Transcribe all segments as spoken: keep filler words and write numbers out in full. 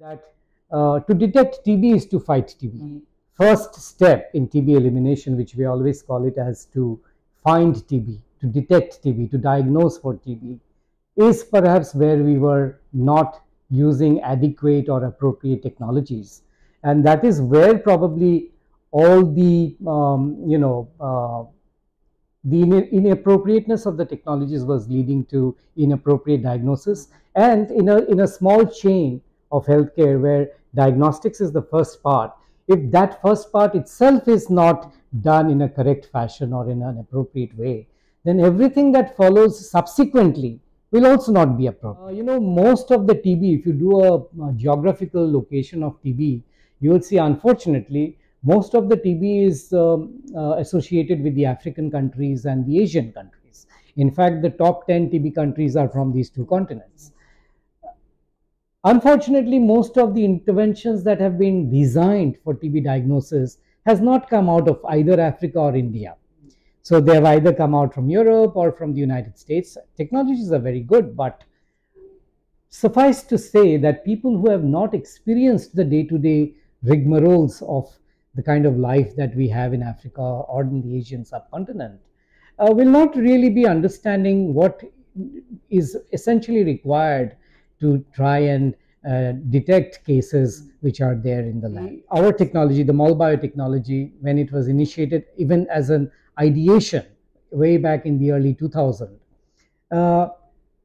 that uh, to detect T B is to fight T B. Mm-hmm. First step in T B elimination, which we always call it as to find T B, to detect T B, to diagnose for T B, is perhaps where we were not using adequate or appropriate technologies. And that is where probably all the, um, you know, uh, the inappropriateness of the technologies was leading to inappropriate diagnosis. And in a, in a small chain of healthcare where diagnostics is the first part, if that first part itself is not done in a correct fashion or in an appropriate way, then everything that follows subsequently will also not be appropriate. Uh, you know, most of the T B, if you do a, a geographical location of T B, you will see, unfortunately, most of the T B is um, uh, associated with the African countries and the Asian countries. In fact, the top ten T B countries are from these two continents. Unfortunately, most of the interventions that have been designed for T B diagnosis has not come out of either Africa or India. So they have either come out from Europe or from the United States. Technologies are very good, but suffice to say that people who have not experienced the day-to-day rigmaroles of the kind of life that we have in Africa or in the Asian subcontinent uh, will not really be understanding what is essentially required to try and uh, detect cases which are there in the lab. Our technology, the Molbio technology, when it was initiated, even as an ideation way back in the early two thousands, uh,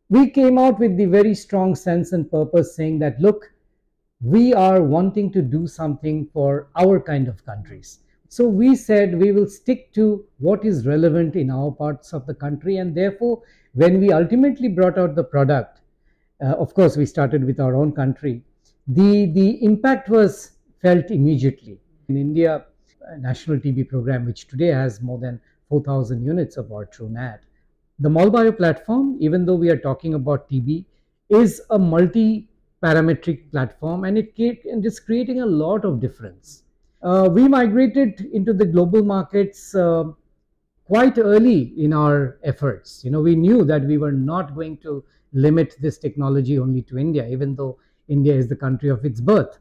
we came out with the very strong sense and purpose saying that, look, we are wanting to do something for our kind of countries. So we said we will stick to what is relevant in our parts of the country, and therefore when we ultimately brought out the product, uh, of course we started with our own country, the, the impact was felt immediately. In India, a national T B program which today has more than four thousand units of our Truenat. The Molbio platform, even though we are talking about T B, is a multi parametric platform, and it, it is creating a lot of difference. Uh, we migrated into the global markets uh, quite early in our efforts. You know, we knew that we were not going to limit this technology only to India, even though India is the country of its birth.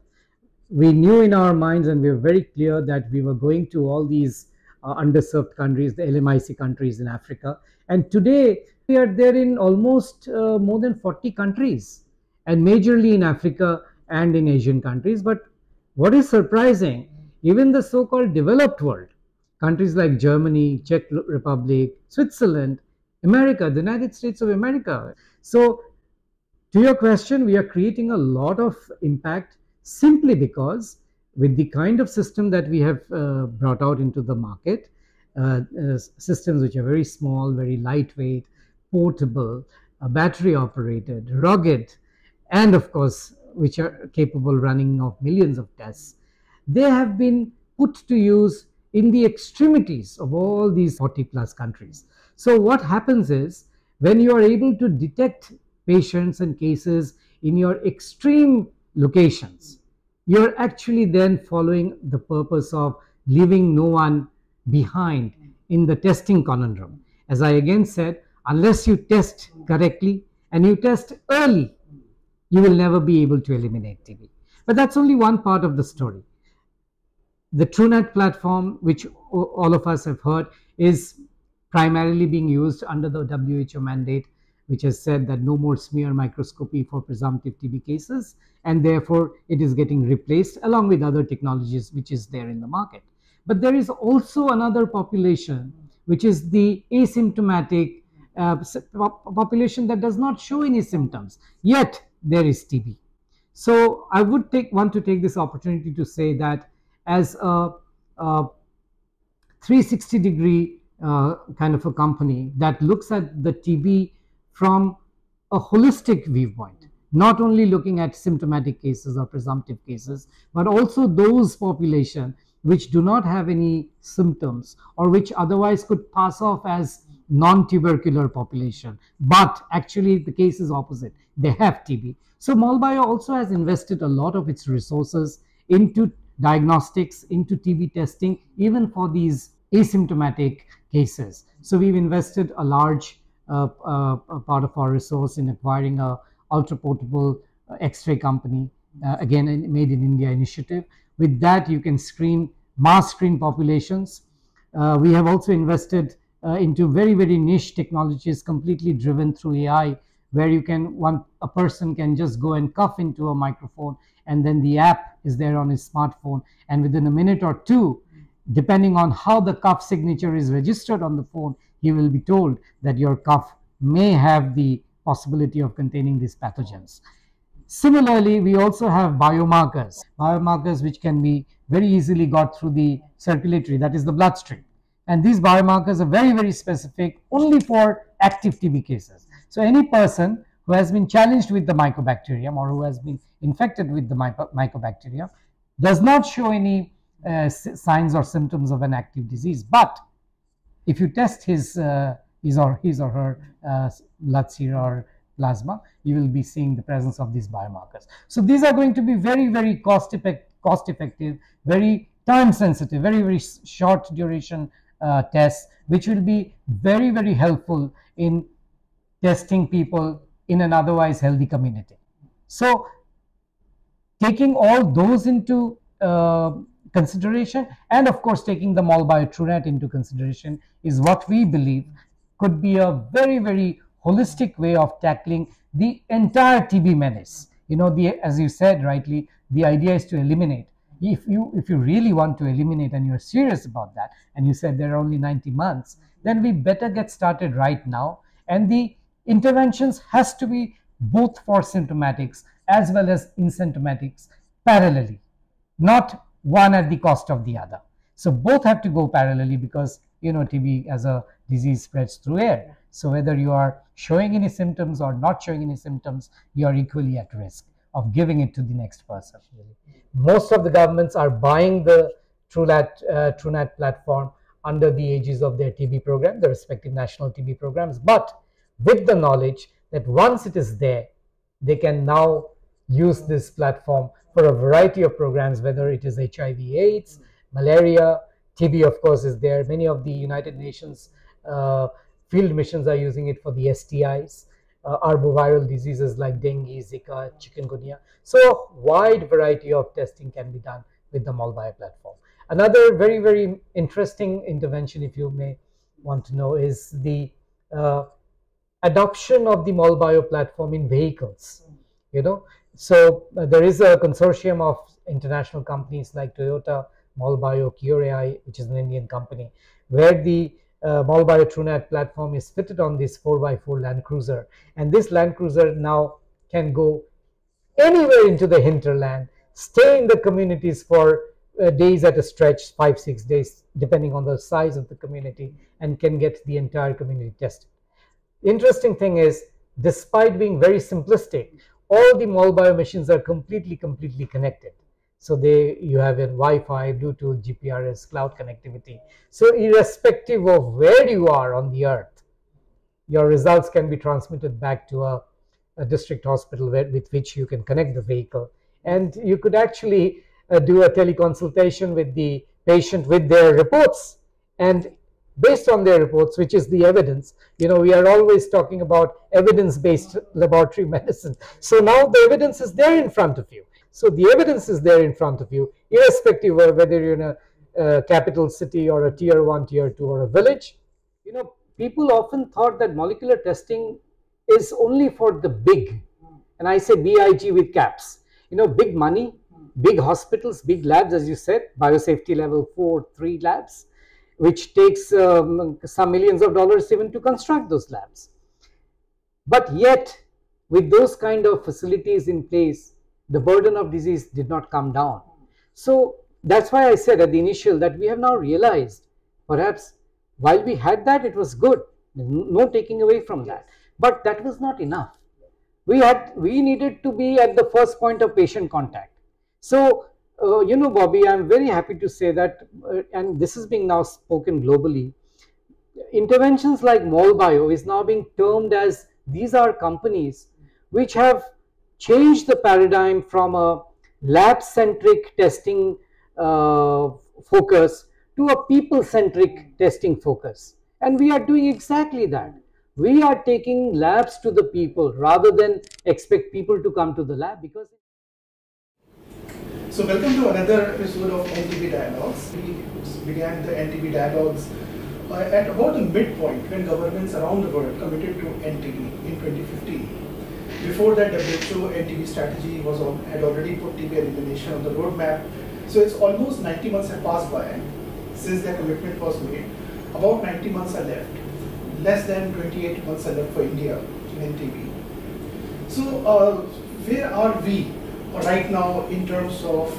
We knew in our minds, and we were very clear that we were going to all these uh, underserved countries, the L M I C countries in Africa. And today we are there in almost uh, more than forty countries, and majorly in Africa and in Asian countries. But what is surprising, even the so-called developed world, countries like Germany, Czech Republic, Switzerland, America, the United States of America. So to your question, we are creating a lot of impact simply because with the kind of system that we have uh, brought out into the market, uh, uh, systems which are very small, very lightweight, portable, uh, battery operated, rugged, and of course which are capable running of millions of tests, they have been put to use in the extremities of all these forty plus countries. So what happens is, when you are able to detect patients and cases in your extreme locations, you are actually then following the purpose of leaving no one behind in the testing conundrum. As I again said, unless you test correctly and you test early, you will never be able to eliminate T B. But that's only one part of the story. The Truenat platform, which all of us have heard, is primarily being used under the W H O mandate, which has said that no more smear microscopy for presumptive T B cases, and therefore it is getting replaced along with other technologies which is there in the market. But there is also another population, which is the asymptomatic uh, population that does not show any symptoms, yet there is T B. So I would take, want to take this opportunity to say that as a, a three sixty degree uh, kind of a company that looks at the T B from a holistic viewpoint, not only looking at symptomatic cases or presumptive cases, but also those population which do not have any symptoms or which otherwise could pass off as non-tubercular population, but actually the case is opposite, they have T B. So Molbio also has invested a lot of its resources into diagnostics, into T B testing, even for these asymptomatic cases. So we've invested a large uh, uh, part of our resource in acquiring a ultra portable uh, X-ray company uh, again in Made in India initiative. With that, you can screen, mass screen populations. Uh, we have also invested uh, into very, very niche technologies completely driven through A I, where you can, one a person can just go and cough into a microphone, and then the app is there on his smartphone, and within a minute or two, depending on how the cough signature is registered on the phone, he will be told that your cough may have the possibility of containing these pathogens. Similarly, we also have biomarkers, biomarkers which can be very easily got through the circulatory, that is the bloodstream. And these biomarkers are very, very specific only for active T B cases. So any person who has been challenged with the mycobacterium or who has been infected with the mycobacterium does not show any uh, signs or symptoms of an active disease. But if you test his, uh, his, or, his or her uh, blood serum or plasma, you will be seeing the presence of these biomarkers. So these are going to be very, very cost effective, cost effective, very time sensitive, very, very short duration uh, tests, which will be very, very helpful in testing people in an otherwise healthy community. So taking all those into uh, consideration, and of course taking the Molbio Truenat into consideration, is what we believe could be a very, very holistic way of tackling the entire T B menace. You know, the, as you said rightly, the idea is to eliminate. If you, if you really want to eliminate and you're serious about that, and you said there are only ninety months, then we better get started right now. And the interventions has to be both for symptomatics as well as asymptomatics parallelly, not one at the cost of the other. So both have to go parallelly, because you know T B as a disease spreads through air. So whether you are showing any symptoms or not showing any symptoms, you are equally at risk of giving it to the next person. Most of the governments are buying the Truenat, uh, Truenat platform under the aegis of their T B program, the respective national T B programs, but with the knowledge that once it is there, they can now use this platform for a variety of programs, whether it is H I V AIDS, malaria, T B of course is there. Many of the United Nations uh, field missions are using it for the S T Is, uh, arboviral diseases like dengue, Zika, chikungunya. So a wide variety of testing can be done with the Molbio platform. Another very, very interesting intervention, if you may want to know, is the uh, adoption of the Molbio platform in vehicles. You know, so uh, there is a consortium of international companies like Toyota, Molbio, Cureai, which is an Indian company, where the uh, Molbio Truenat platform is fitted on this four by four Land Cruiser, and this Land Cruiser now can go anywhere into the hinterland, stay in the communities for uh, days at a stretch, five, six days, depending on the size of the community, and can get the entire community tested. The interesting thing is, despite being very simplistic, all the Molbio machines are completely, completely connected. So they, you have a Wi-Fi, Bluetooth, G P R S, cloud connectivity. So irrespective of where you are on the earth, your results can be transmitted back to a, a district hospital where, with which you can connect the vehicle. And you could actually uh, do a teleconsultation with the patient with their reports. And based on their reports, which is the evidence, you know, we are always talking about evidence-based laboratory medicine. So now the evidence is there in front of you. So the evidence is there in front of you, irrespective of whether you're in a uh, capital city or a tier one, tier two, or a village. You know, people often thought that molecular testing is only for the big, and I say B I G with caps, you know, big money, big hospitals, big labs, as you said, biosafety level four, three labs, which takes um, some millions of dollars even to construct those labs. But yet, with those kind of facilities in place, the burden of disease did not come down. So that's why I said at the initial that we have now realized, perhaps while we had that, it was good, no taking away from that, but that was not enough. We had, we needed to be at the first point of patient contact. So uh, you know, Bobby, I'm very happy to say that, uh, and this is being now spoken globally, interventions like Molbio is now being termed as, these are companies which have change the paradigm from a lab-centric testing uh, focus to a people-centric testing focus. And we are doing exactly that. We are taking labs to the people rather than expect people to come to the lab, because So welcome to another episode of N T B Dialogues. We began the N T B Dialogues uh, at about the midpoint when governments around the world committed to N T B in twenty fifteen. Before that, W H O N T B strategy was on, had already put T B elimination on the roadmap. So it's almost ninety months have passed by since their commitment was made. About ninety months are left. Less than twenty-eight months are left for India in N T B. So uh, where are we right now in terms of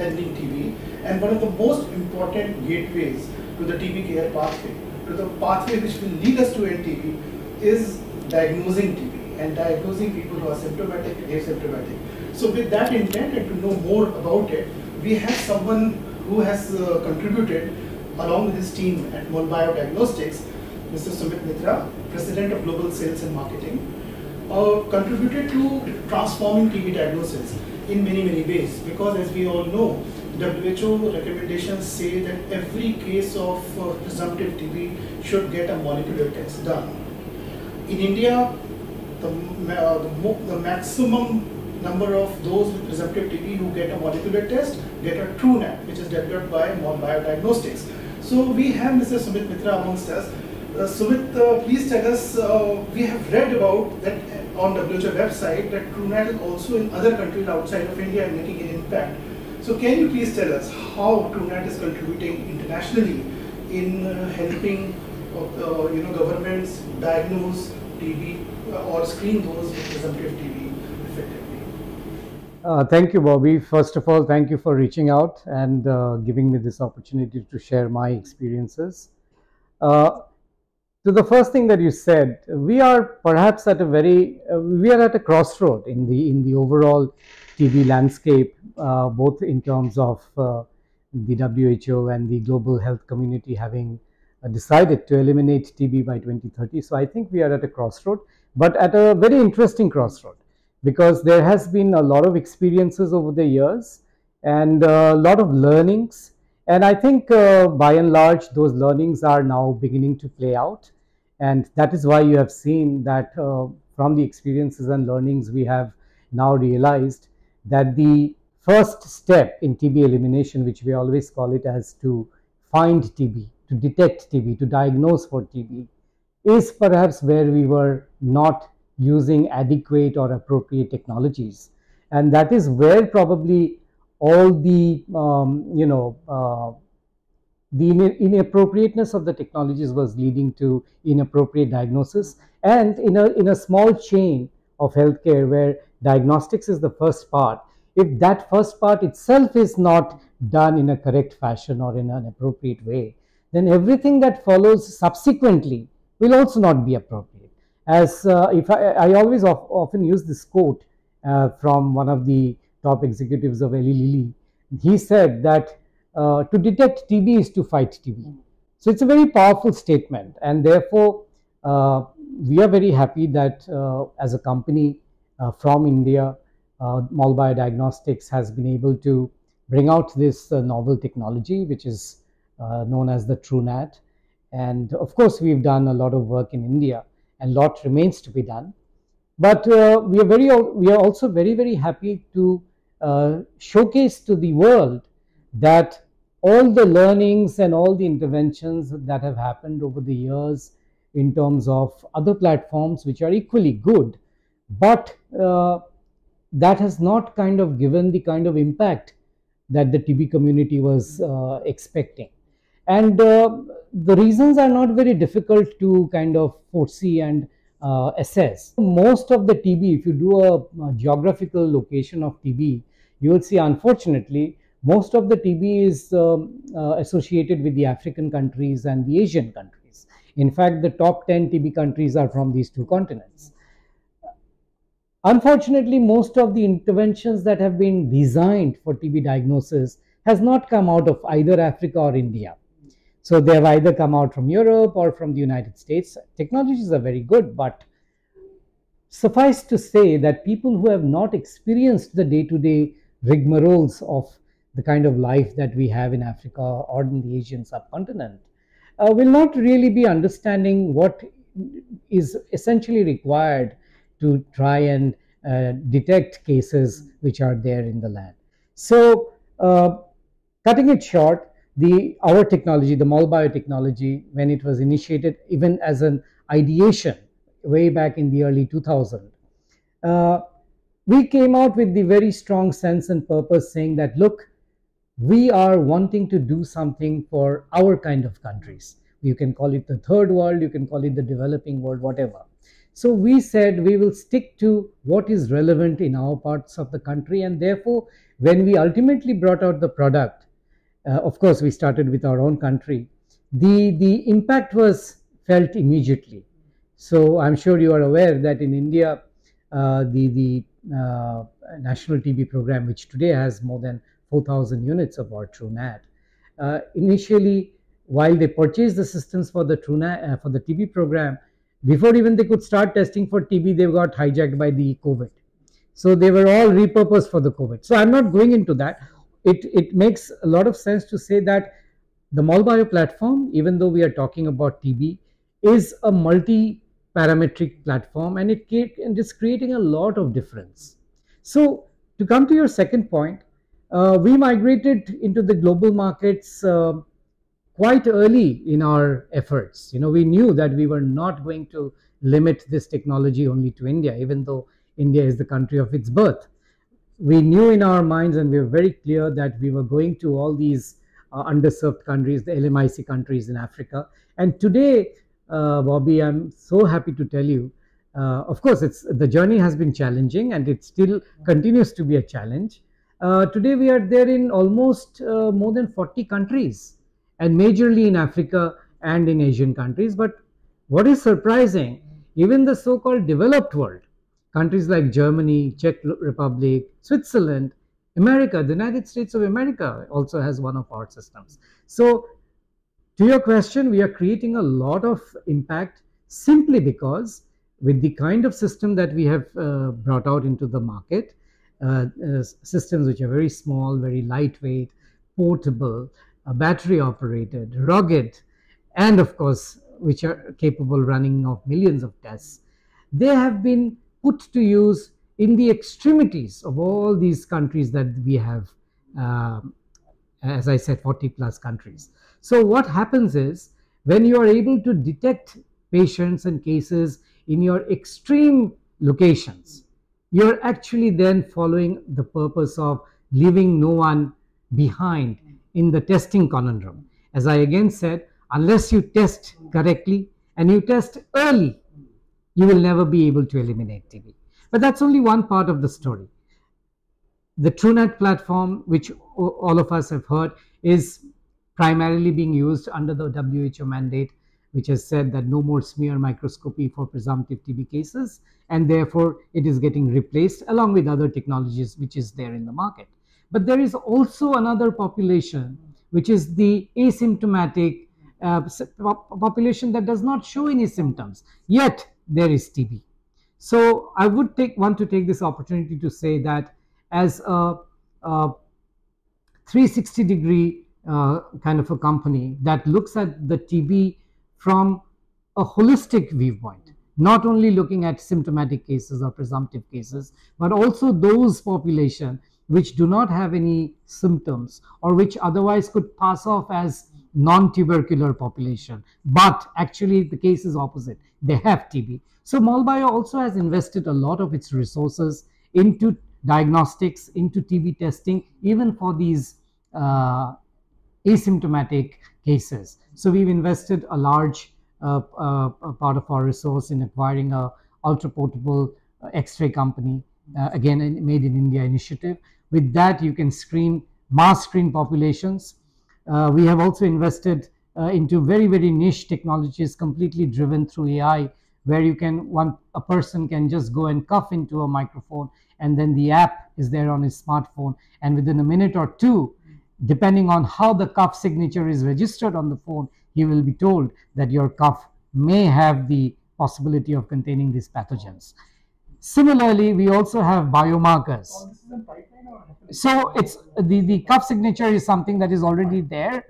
ending T B, and one of the most important gateways to the T B care pathway, to the pathway which will lead us to end T B, is diagnosing T B and diagnosing people who are symptomatic and asymptomatic. So with that intent and to know more about it, we have someone who has uh, contributed along with his team at Molbio Diagnostics, Mister Sumit Mitra, President of Global Sales and Marketing, uh, contributed to transforming T B diagnosis in many, many ways, because as we all know, W H O recommendations say that every case of uh, presumptive T B should get a molecular test done. In India, the, uh, the, mo the maximum number of those with presumptive T B who get a molecular test get a Truenat, which is developed by Molbio Diagnostics. So we have Mister Sumit Mitra amongst us. Uh, Sumit, uh, please tell us, uh, we have read about that on W H O website that Truenat is also in other countries outside of India and making an impact. So can you please tell us how Truenat is contributing internationally in uh, helping uh, uh, you know, governments diagnose T B or screen those with presumptive T B effectively? Uh, thank you, Bobby. First of all, thank you for reaching out and uh, giving me this opportunity to share my experiences. Uh, So the first thing that you said, we are perhaps at a very, uh, we are at a crossroad in the in the overall T B landscape, uh, both in terms of uh, the W H O and the global health community having uh, decided to eliminate T B by twenty thirty. So I think we are at a crossroad, but at a very interesting crossroad, because there has been a lot of experiences over the years and a lot of learnings. And I think uh, by and large, those learnings are now beginning to play out. And that is why you have seen that uh, from the experiences and learnings, we have now realized that the first step in T B elimination, which we always call it as to find T B, to detect T B, to diagnose for T B, is perhaps where we were not using adequate or appropriate technologies. And that is where probably all the, um, you know, uh, the inappropriateness of the technologies was leading to inappropriate diagnosis. And in a, in a small chain of healthcare where diagnostics is the first part, if that first part itself is not done in a correct fashion or in an appropriate way, then everything that follows subsequently will also not be appropriate. As uh, if I, I always of, often use this quote uh, from one of the top executives of Eli Lilly. He said that Uh, to detect T B is to fight T B. So it's a very powerful statement, and therefore uh, we are very happy that uh, as a company uh, from India, uh, Molbio Diagnostics has been able to bring out this uh, novel technology, which is uh, known as the Truenat. And of course, we've done a lot of work in India, and a lot remains to be done. But uh, we are very, we are also very, very happy to uh, showcase to the world that all the learnings and all the interventions that have happened over the years in terms of other platforms which are equally good, but uh, that has not kind of given the kind of impact that the T B community was uh, expecting. And uh, the reasons are not very difficult to kind of foresee and uh, assess. Most of the T B, if you do a, a geographical location of T B, you will see, unfortunately, most of the T B is um, uh, associated with the African countries and the Asian countries. In fact, the top ten T B countries are from these two continents. Unfortunately, most of the interventions that have been designed for T B diagnosis has not come out of either Africa or India. So they have either come out from Europe or from the United States. Technologies are very good, but suffice to say that people who have not experienced the day-to-day rigmaroles of the kind of life that we have in Africa or in the Asian subcontinent, uh, will not really be understanding what is essentially required to try and uh, detect cases which are there in the land. So uh, cutting it short, the our technology, the Molbio technology, when it was initiated, even as an ideation way back in the early two thousand, uh, we came out with the very strong sense and purpose, saying that, look, we are wanting to do something for our kind of countries. You can call it the third world, you can call it the developing world, whatever. So we said we will stick to what is relevant in our parts of the country, and therefore when we ultimately brought out the product, uh, of course we started with our own country, the, the impact was felt immediately. So I'm sure you are aware that in India, uh, the, the uh, National T B program, which today has more than four thousand units of our Truenat, uh, initially while they purchased the systems for the Truenat, uh, for the T B program, before even they could start testing for T B, they got hijacked by the COVID. So they were all repurposed for the COVID. So I'm not going into that. It, it makes a lot of sense to say that the Molbio platform, even though we are talking about T B, is a multi-parametric platform, and it, it is creating a lot of difference. So to come to your second point, uh, we migrated into the global markets uh, quite early in our efforts. You know, we knew that we were not going to limit this technology only to India, even though India is the country of its birth. We knew in our minds, and we were very clear, that we were going to all these uh, underserved countries, the L M I C countries in Africa. And today, uh, Bobby, I'm so happy to tell you, uh, of course, it's the journey has been challenging, and it still continues to be a challenge. Uh, today, we are there in almost uh, more than forty countries, and majorly in Africa and in Asian countries. But what is surprising, even the so-called developed world, countries like Germany, Czech Republic, Switzerland, America, the United States of America also has one of our systems. So to your question, we are creating a lot of impact simply because with the kind of system that we have uh, brought out into the market, uh, uh, systems which are very small, very lightweight, portable, Uh, battery operated, rugged, and of course which are capable running of millions of tests, they have been put to use in the extremities of all these countries that we have, uh, as I said, forty plus countries. So what happens is, when you are able to detect patients and cases in your extreme locations, you are actually then following the purpose of leaving no one behind in the testing conundrum. As I again said, unless you test correctly and you test early, you will never be able to eliminate T B. But that's only one part of the story. The Truenat platform, which all of us have heard, is primarily being used under the W H O mandate, which has said that no more smear microscopy for presumptive T B cases, and therefore it is getting replaced along with other technologies which is there in the market. But there is also another population, which is the asymptomatic uh, population that does not show any symptoms, yet there is T B. So I would take, want to take this opportunity to say that as a, a three sixty degree uh, kind of a company that looks at the T B from a holistic viewpoint, not only looking at symptomatic cases or presumptive cases, but also those population which do not have any symptoms or which otherwise could pass off as non-tubercular population, but actually the case is opposite, they have T B. So Molbio also has invested a lot of its resources into diagnostics, into T B testing, even for these uh, asymptomatic cases. So we've invested a large uh, uh, part of our resource in acquiring a ultra-portable uh, X-ray company, Uh, again, a Made in India initiative. With that, you can screen, mass screen populations. Uh, we have also invested uh, into very, very niche technologies completely driven through A I, where you can, one, a person can just go and cough into a microphone, and then the app is there on his smartphone, and within a minute or two, depending on how the cough signature is registered on the phone, he will be told that your cough may have the possibility of containing these pathogens. Similarly, we also have biomarkers. So it's the, the cuff signature is something that is already there,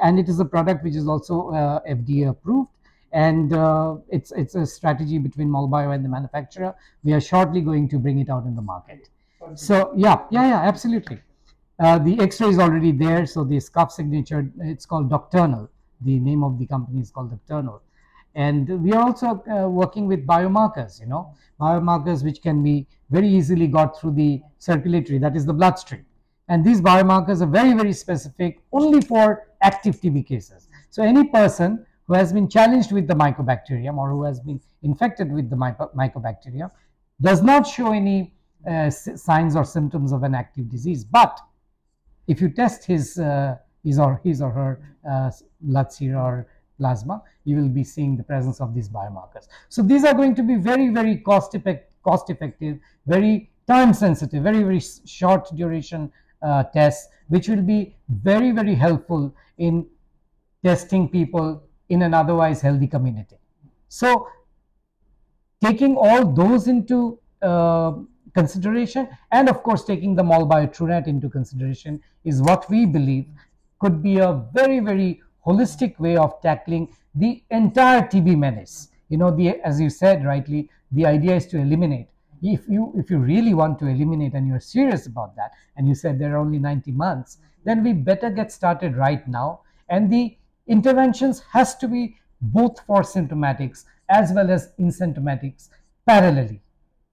and it is a product which is also uh, F D A approved, and uh, it's, it's a strategy between Molbio and the manufacturer. We are shortly going to bring it out in the market. So yeah, yeah, yeah, absolutely. Uh, the X-ray is already there, so the scuff signature, it's called Docturnal. The name of the company is called Docturnal. And we are also uh, working with biomarkers, you know, biomarkers which can be very easily got through the circulatory, that is the bloodstream. And these biomarkers are very, very specific only for active T B cases. So any person who has been challenged with the mycobacterium or who has been infected with the mycobacterium does not show any uh, signs or symptoms of an active disease. But if you test his, uh, his, or, his or her uh, blood serum or plasma, you will be seeing the presence of these biomarkers. So these are going to be very, very cost, effect, cost effective, very time sensitive, very, very short duration uh, tests, which will be very, very helpful in testing people in an otherwise healthy community. So taking all those into uh, consideration, and of course taking the Molbio Truenat into consideration, is what we believe could be a very, very holistic way of tackling the entire T B menace. You know, the, as you said rightly, the idea is to eliminate. If you, if you really want to eliminate and you are serious about that, and you said there are only ninety months, then we better get started right now. And the interventions has to be both for symptomatics as well as asymptomatics parallelly,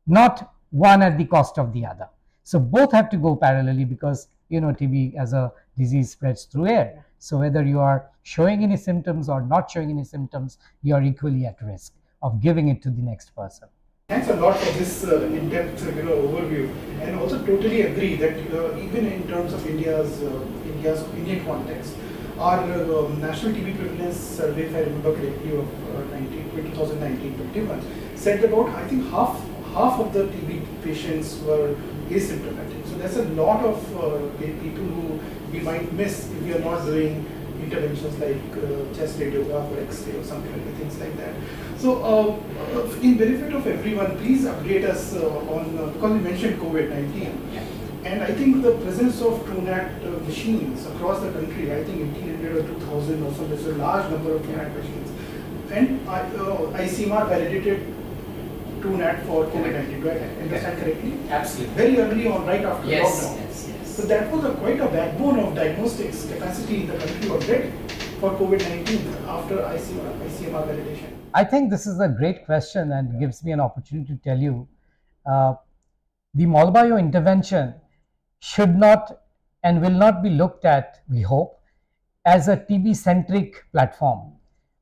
not one at the cost of the other. So both have to go parallelly, because you know T B as a disease spreads through air. So whether you are showing any symptoms or not showing any symptoms, you are equally at risk of giving it to the next person. Thanks a lot for this uh, in-depth you know, overview, and also totally agree that uh, even in terms of India's, uh, India's Indian context, our uh, National T B Prevalence Survey, if I remember correctly, of twenty nineteen twenty-one, said about, I think, half, half of the T B patients were asymptomatic. So there's a lot of uh, people who we might miss if we are not doing interventions like uh, chest radiograph or X-ray or something like that, things like that. So uh, in benefit of everyone, please update us uh, on, uh, because we mentioned COVID nineteen. Yeah. And I think the presence of Truenat uh, machines across the country, I think eighteen hundred or two thousand or so, there's a large number of Truenat machines. And uh, uh, I C M R validated Truenat for COVID nineteen, do I understand correctly? Absolutely. Very early on, right after lockdown. Yes, yes, yes. So that was a, quite a backbone of diagnostics capacity in the country already for COVID nineteen after I C M R, I C M R validation. I think this is a great question, and yeah, gives me an opportunity to tell you uh, the Molbio intervention should not and will not be looked at, we hope, as a T B-centric platform.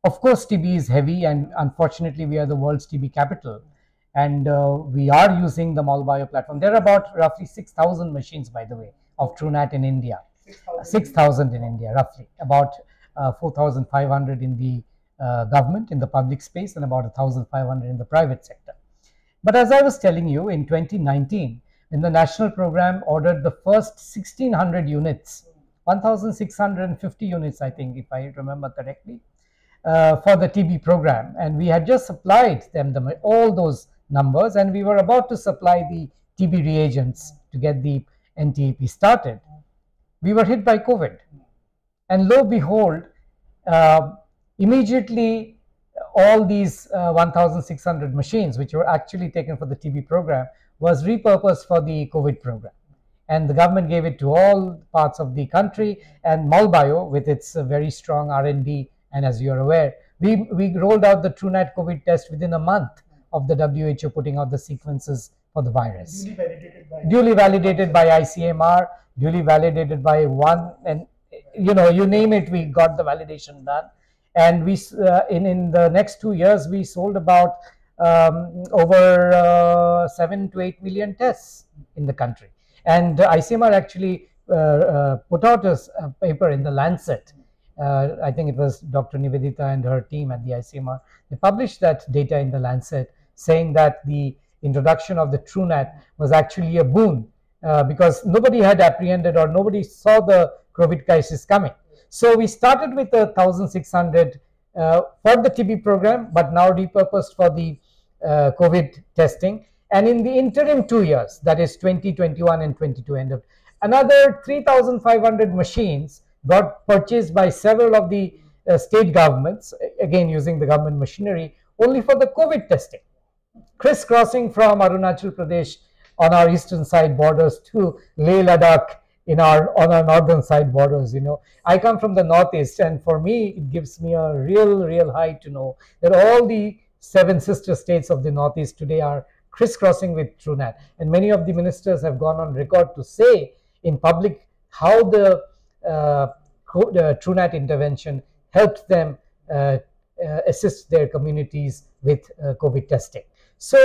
Of course, T B is heavy, and unfortunately, we are the world's T B capital, and uh, we are using the Molbio platform. There are about roughly six thousand machines, by the way, of Truenat in India, six thousand in India, roughly, about uh, four thousand five hundred in the uh, government, in the public space, and about one thousand five hundred in the private sector. But as I was telling you, in twenty nineteen, when the national program ordered the first sixteen hundred units, one thousand six hundred fifty units, I think, if I remember correctly, uh, for the T B program. And we had just supplied them the, all those numbers, and we were about to supply the T B reagents to get the N T E P started. We were hit by COVID. And lo and behold, uh, immediately, all these uh, one thousand six hundred machines, which were actually taken for the T B program, was repurposed for the COVID program. And the government gave it to all parts of the country, and Molbio, with its uh, very strong R and D, and as you are aware, we, we rolled out the Truenat COVID test within a month of the W H O putting out the sequences for the virus. Duly validated by, duly validated by I C M R, duly validated by one, and you know, you name it, we got the validation done. And we uh, in in the next two years we sold about um, over uh, seven to eight million tests in the country. And uh, I C M R actually uh, uh, put out a, a paper in the Lancet. Uh, I think it was Doctor Nivedita and her team at the I C M R. They published that data in the Lancet, saying that the introduction of the Truenat was actually a boon uh, because nobody had apprehended or nobody saw the COVID crisis coming. So we started with a one thousand six hundred uh, for the T B program, but now repurposed for the uh, COVID testing. And in the interim two years, that is twenty twenty-one and twenty-two, end up, another three thousand five hundred machines got purchased by several of the uh, state governments, again using the government machinery, only for the COVID testing. Crisscrossing from Arunachal Pradesh on our eastern side borders to Leh Ladakh in our on our northern side borders. You know, I come from the northeast, and for me, it gives me a real, real high to know that all the seven sister states of the northeast today are crisscrossing with Truenat, and many of the ministers have gone on record to say in public how the uh, Truenat intervention helped them uh, uh, assist their communities with uh, COVID testing. So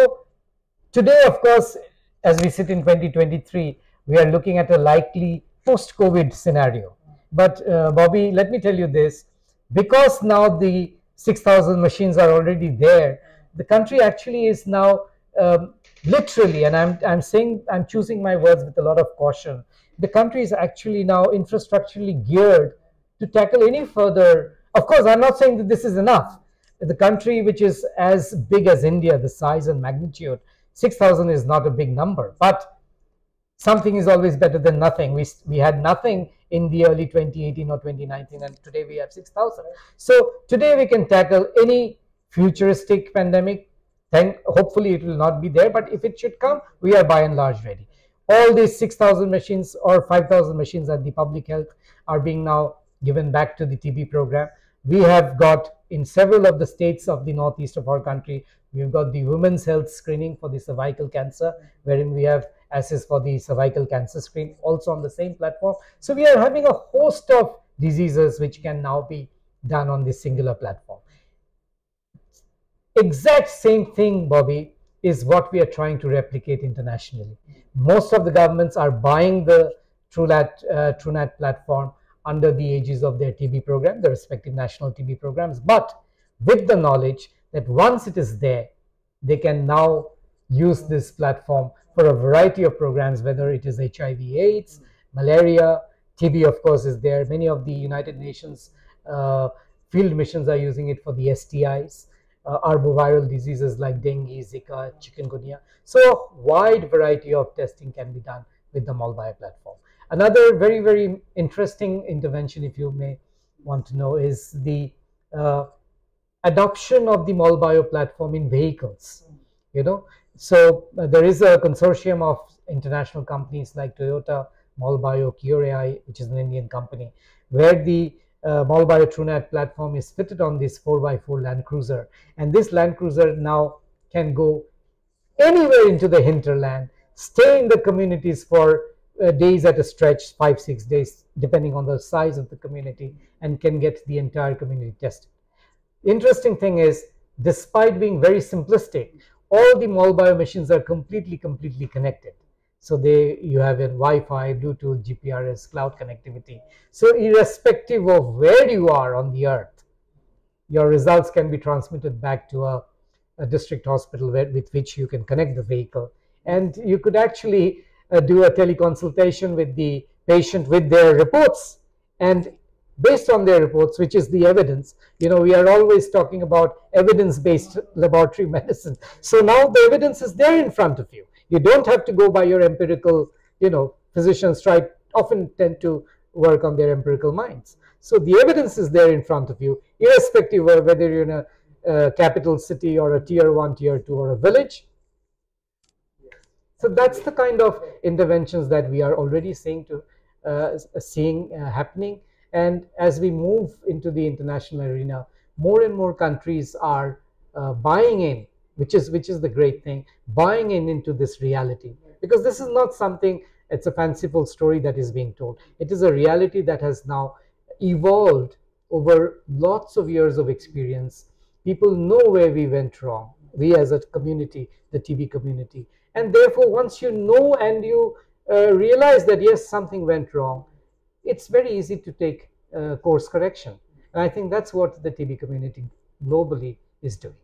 today, of course, as we sit in twenty twenty-three, we are looking at a likely post-COVID scenario. But uh, Bobby, let me tell you this, because now the six thousand machines are already there, the country actually is now um, literally, and I'm, I'm saying, I'm choosing my words with a lot of caution, the country is actually now infrastructurally geared to tackle any further. Of course, I'm not saying that this is enough. The country which is as big as India, the size and magnitude, six thousand is not a big number, but something is always better than nothing. We, we had nothing in the early twenty eighteen or twenty nineteen, and today we have six thousand. So today we can tackle any futuristic pandemic. Then hopefully it will not be there, but if it should come, we are by and large ready. All these six thousand machines or five thousand machines at the public health are being now given back to the T B program. We have got in several of the states of the northeast of our country, we've got the women's health screening for the cervical cancer, wherein we have access for the cervical cancer screen also on the same platform. So we are having a host of diseases which can now be done on this singular platform. Exact same thing, Bobby, is what we are trying to replicate internationally. Most of the governments are buying the Truenat, uh, Truenat platform under the aegis of their T B program, the respective national T B programs, but with the knowledge that once it is there, they can now use this platform for a variety of programs, whether it is H I V AIDS, malaria, T B of course is there. Many of the United Nations uh, field missions are using it for the S T Is, uh, arboviral diseases like dengue, Zika, chikungunya. So a wide variety of testing can be done with the Molbio platform. Another very, very interesting intervention, if you may want to know, is the uh, adoption of the Molbio platform in vehicles, you know. So uh, there is a consortium of international companies like Toyota, Molbio, Cureai, which is an Indian company, where the uh, Molbio Truenat platform is fitted on this four by four Land Cruiser. And this Land Cruiser now can go anywhere into the hinterland, stay in the communities for Uh, days at a stretch, five, six days, depending on the size of the community, and can get the entire community tested. The interesting thing is, despite being very simplistic, all the Molbio machines are completely, completely connected. So they, you have a Wi-Fi, Bluetooth, G P R S, cloud connectivity. So irrespective of where you are on the earth, your results can be transmitted back to a, a district hospital where, with which you can connect the vehicle. And you could actually Uh, do a teleconsultation with the patient with their reports, and based on their reports, which is the evidence, you know, we are always talking about evidence-based laboratory medicine. So now the evidence is there in front of you. You don't have to go by your empirical, you know, physicians try often tend to work on their empirical minds. So the evidence is there in front of you, irrespective of whether you're in a uh, capital city or a tier one, tier two, or a village. So that's the kind of interventions that we are already seeing to uh, seeing uh, happening, and as we move into the international arena, more and more countries are uh, buying in, which is which is the great thing, buying in into this reality, because this is not something, it's a fanciful story that is being told. It is a reality that has now evolved over lots of years of experience. People know where we went wrong, we as a community, the T B community. And therefore, once you know and you uh, realize that, yes, something went wrong, it's very easy to take uh, course correction. And I think that's what the T B community globally is doing.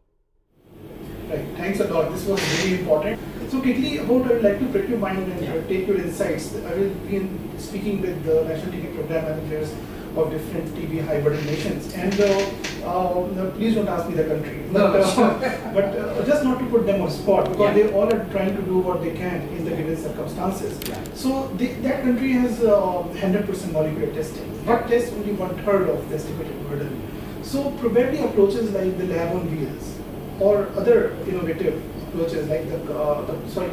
Right. Thanks a lot. This was very important. So, quickly, about I would like to prick your mind and yeah. take your insights. I will be speaking with the National T B Program Managers of different T B high-burden nations, and uh, uh, please don't ask me the country, but, uh, but uh, just not to put them on spot, because yeah. they all are trying to do what they can in the given circumstances. Yeah. So they, that country has one hundred percent uh, molecular testing, but tests only one third of the estimated burden. So probably approaches like the lab on wheels or other innovative approaches like the uh, the, sorry,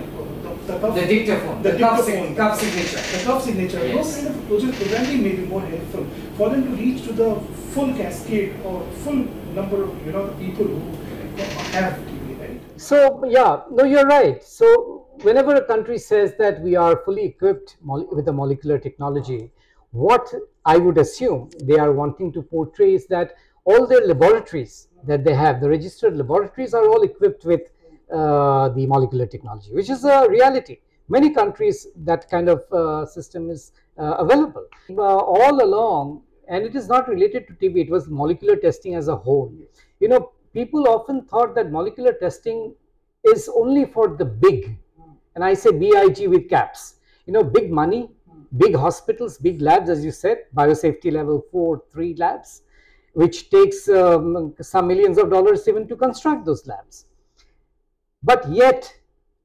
the the cuff, the dictaphone, the, the cuff, sig cuff signature. The cuff signature. Yes. Those kind of closure programming may be more helpful for them to reach to the full cascade or full number of you know people who have T B, right? So yeah, no, you're right. So whenever a country says that we are fully equipped with the molecular technology, what I would assume they are wanting to portray is that all their laboratories that they have, the registered laboratories, are all equipped with uh, the molecular technology, which is a reality. Many countries, that kind of uh, system is uh, available. Uh, all along, and it is not related to T B, it was molecular testing as a whole. You know, people often thought that molecular testing is only for the big, and I say B I G with caps, you know, big money, big hospitals, big labs, as you said, biosafety level four, three labs, which takes um, some millions of dollars even to construct those labs. But yet,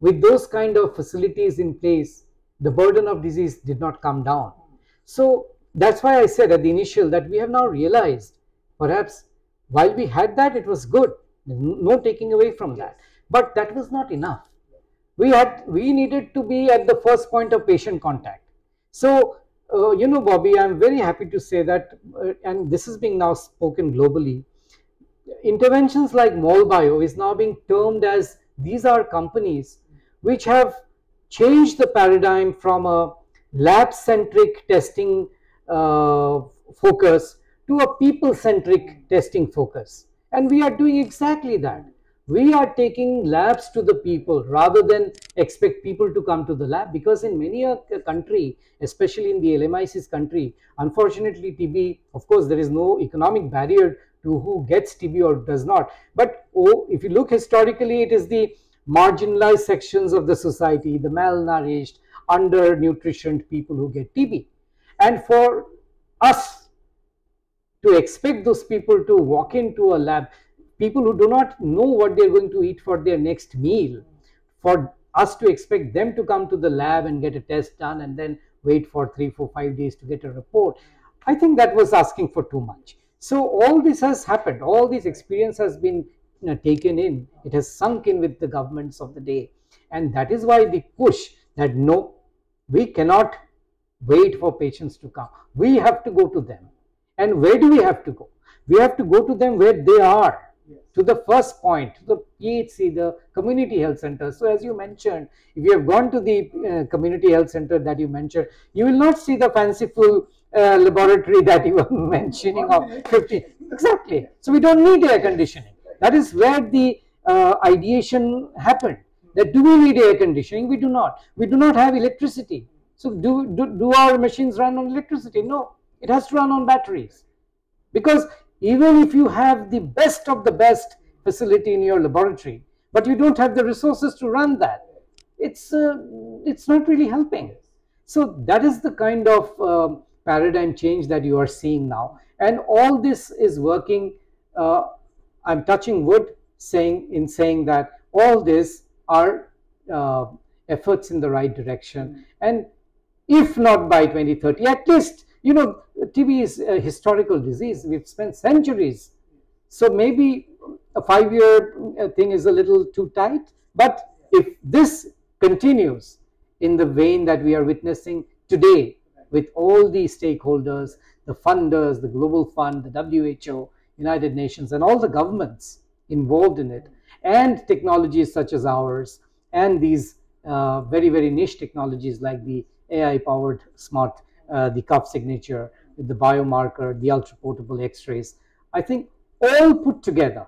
with those kind of facilities in place, the burden of disease did not come down. So that's why I said at the initial that we have now realized, perhaps while we had that, it was good, no taking away from that, but that was not enough. We had, we needed to be at the first point of patient contact. So, uh, you know, Bobby, I am very happy to say that, uh, and this is being now spoken globally, interventions like Molbio is now being termed as, these are companies which have changed the paradigm from a lab-centric testing uh, focus to a people-centric testing focus. And we are doing exactly that. We are taking labs to the people rather than expect people to come to the lab, because in many a country, especially in the L M I C's country, unfortunately T B, of course there is no economic barrier to who gets T B or does not. But oh, if you look historically, it is the marginalized sections of the society, the malnourished, undernutritioned people who get T B. And for us to expect those people to walk into a lab, people who do not know what they are going to eat for their next meal, for us to expect them to come to the lab and get a test done and then wait for three, four, five days to get a report, I think that was asking for too much. So all this has happened, all this experience has been you know, taken in, it has sunk in with the governments of the day, and that is why the push that no, we cannot wait for patients to come, we have to go to them. And where do we have to go? We have to go to them where they are. To the first point, to the P H C, the community health center. So as you mentioned, if you have gone to the uh, community health center that you mentioned, you will not see the fanciful uh, laboratory that you were mentioning of fifty. Exactly. So we don't need air conditioning. That is where the uh, ideation happened. That do we need air conditioning? We do not. We do not have electricity. So do, do, do our machines run on electricity? No. It has to run on batteries. Because even if you have the best of the best facility in your laboratory, but you don't have the resources to run that, it's, uh, it's not really helping. So that is the kind of uh, paradigm change that you are seeing now. And all this is working, uh, I'm touching wood saying, in saying that all this are uh, efforts in the right direction. And if not by twenty thirty, at least, you know, T B is a historical disease, we've spent centuries, so maybe a five-year thing is a little too tight, but if this continues in the vein that we are witnessing today with all the stakeholders, the funders, the Global Fund, the W H O, United Nations, and all the governments involved in it, and technologies such as ours, and these uh, very, very niche technologies like the A I-powered smart Uh, the cuff signature, the biomarker, the ultra-portable x-rays, I think all put together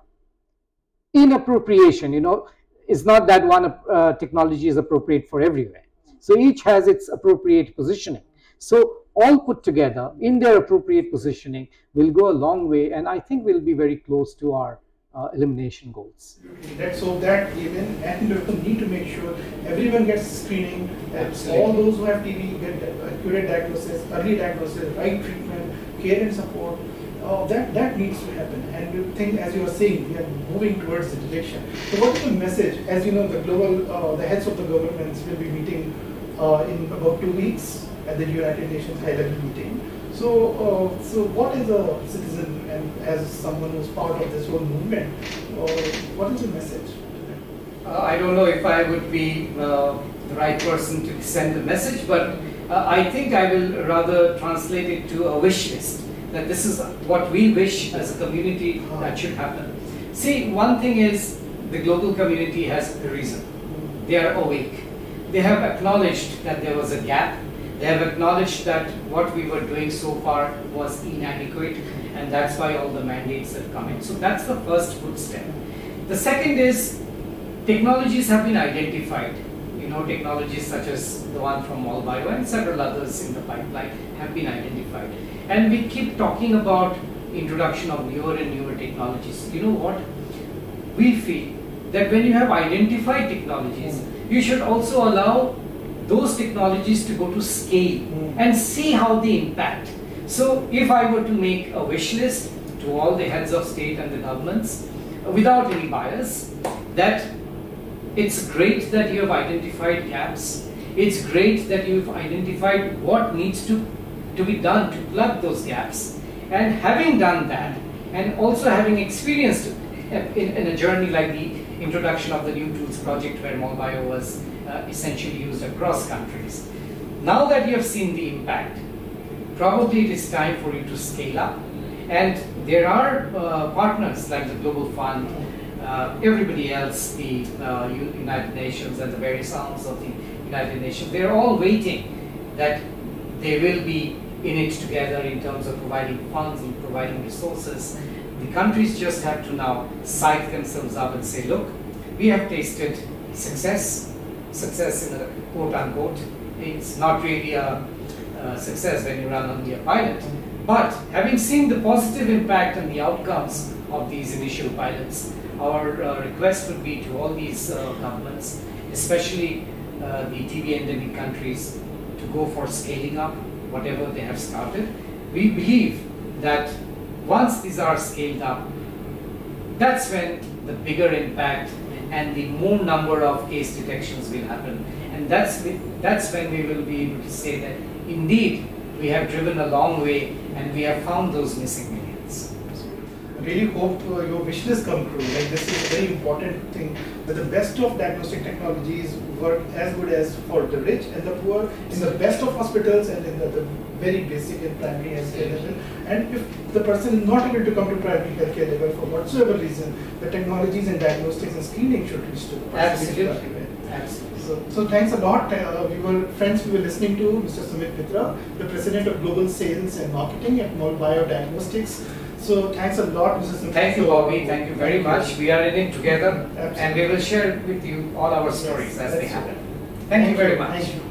in appropriation, you know, it's not that one uh, technology is appropriate for everywhere. So each has its appropriate positioning. So all put together in their appropriate positioning will go a long way, and I think we'll be very close to our Uh, elimination goals. Let's hope that even, and we need to make sure everyone gets screening, that all those who have T B get accurate diagnosis, early diagnosis, right treatment, care and support. Uh, that, that needs to happen, and we think, as you are saying, we are moving towards the direction. So what is the message? As you know, the global, uh, the heads of the governments will be meeting uh, in about two weeks at the United Nations high-level meeting. So, uh, so what is a citizen, and as someone who's part of this whole movement, uh, what is the message? Uh, I don't know if I would be uh, the right person to send the message, but uh, I think I will rather translate it to a wish list, that this is what we wish as a community that should happen. See, one thing is the global community has a reason. They are awake. They have acknowledged that there was a gap. They have acknowledged that what we were doing so far was inadequate, and that's why all the mandates have come in. So that's the first good step. The second is technologies have been identified. You know, technologies such as the one from Molbio and several others in the pipeline have been identified. And we keep talking about introduction of newer and newer technologies. You know what? We feel that when you have identified technologies, mm. you should also allow those technologies to go to scale mm. and see how they impact. So if I were to make a wish list to all the heads of state and the governments, without any bias, that it's great that you have identified gaps, it's great that you've identified what needs to, to be done to plug those gaps, and having done that, and also having experienced in, in a journey like the introduction of the New Tools project where Molbio was uh, essentially used across countries. Now that you have seen the impact, probably it is time for you to scale up, and there are uh, partners like the Global Fund, uh, everybody else, the uh, United Nations and the various arms of the United Nations, they're all waiting that they will be in it together in terms of providing funds and providing resources. The countries just have to now psych themselves up and say, look, we have tasted success, success in a quote-unquote, it's not really a, a success when you run only a pilot, but having seen the positive impact and the outcomes of these initial pilots, our uh, request would be to all these uh, governments, especially uh, the T B endemic countries, to go for scaling up whatever they have started. We believe that once these are scaled up, that's when the bigger impact and the more number of case detections will happen. And that's, that's when we will be able to say that indeed we have driven a long way and we have found those missing millions. I really hope uh, your wish list come true. Like, this is a very important thing, that the best of diagnostic technologies work as good as for the rich and the poor, in the best of hospitals and in the, the very basic and primary healthcare level. And if the person is not able to come to primary healthcare level for whatsoever reason, the technologies and diagnostics and screening should reach to the person. Absolutely. Absolutely. So, so thanks a lot. Uh, we were friends. We were listening to Mister Sumit Mitra, the president of global sales and marketing at Molbio Diagnostics. So thanks a lot, Mister Sumit. Thank you, Bobby. Thank you very much. We are in it together, absolutely, and we will share with you all our stories, yes, as they happen. Thank, Thank you very much.